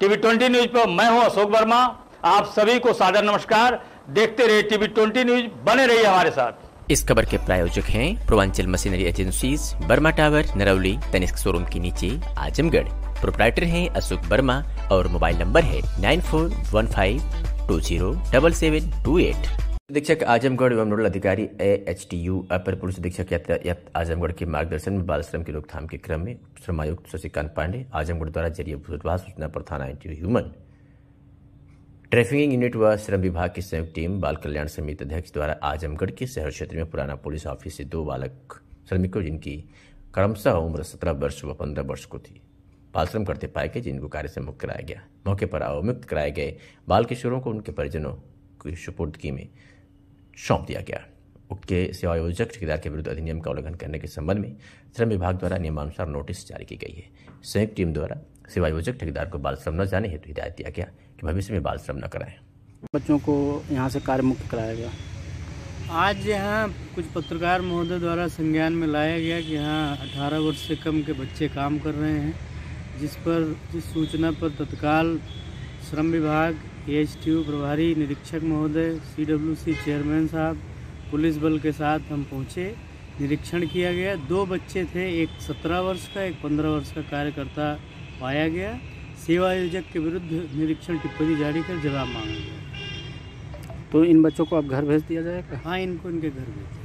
TV 20 news पर मैं हूं अशोक वर्मा। आप सभी को सादर नमस्कार। देखते रहिए टीवी 20 न्यूज, बने रहिए हमारे साथ। इस खबर के प्रायोजक हैं Purvanchal machinery agencies, Burma tower, Narauli, Tanishq showroom के नीचे, आजमगढ़। प्रोप्राइटर हैं अशोक वर्मा और मोबाइल नंबर है 9415207728। अधीक्षक आजमगढ़ एवं नोडल अधिकारी एएचटीयू अपर पुलिस अधीक्षक आजमगढ़ के मार्गदर्शन में बाल श्रम की रोकथाम के क्रम में श्रम आयुक्त शशिकांत पांडे आजमगढ़ द्वारा जरिए सूचना पर थाना एंटी ह्यूमन ट्रैफिकिंग यूनिट व श्रम विभाग की संयुक्त टीम बाल कल्याण समिति अध्यक्ष द्वारा आजमगढ़ के शहर क्षेत्र में पुराना पुलिस ऑफिस से दो बालक श्रमिकों जिनकी क्रमशः उम्र 17 वर्ष व 15 वर्ष को थी, बाल श्रम करते पाए गए, जिनको कार्य से मुक्त कराया गया। मौके पर अवमुक्त कराए गए बाल किशोरों को उनके परिजनों की सुपुर्दगी में सौंप दिया गया। उक्त सेवायोजक ठेकेदार के विरुद्ध अधिनियम का उल्लंघन करने के संबंध में श्रम विभाग द्वारा नियमानुसार नोटिस जारी की गई है। संयुक्त टीम द्वारा सेवायोजक ठेकेदार को बाल श्रम न जाने हेतु हिदायत दिया गया कि भविष्य में बाल श्रम न कराएं। बच्चों को यहाँ से कार्य मुक्त कराया गया। आज यहाँ कुछ पत्रकार महोदय द्वारा संज्ञान में लाया गया कि यहाँ 18 वर्ष से कम के बच्चे काम कर रहे हैं, जिस सूचना पर तत्काल श्रम विभाग, एएचटीयू प्रभारी निरीक्षक महोदय, सीडब्ल्यूसी चेयरमैन साहब, पुलिस बल के साथ हम पहुँचे। निरीक्षण किया गया। दो बच्चे थे, एक 17 वर्ष का, एक 15 वर्ष का कार्यकर्ता पाया गया। सेवा आयोजक के विरुद्ध निरीक्षण टिप्पणी जारी कर जवाब मांगा गया। तो इन बच्चों को अब घर भेज दिया जाएगा? हाँ, इनको इनके घर भेज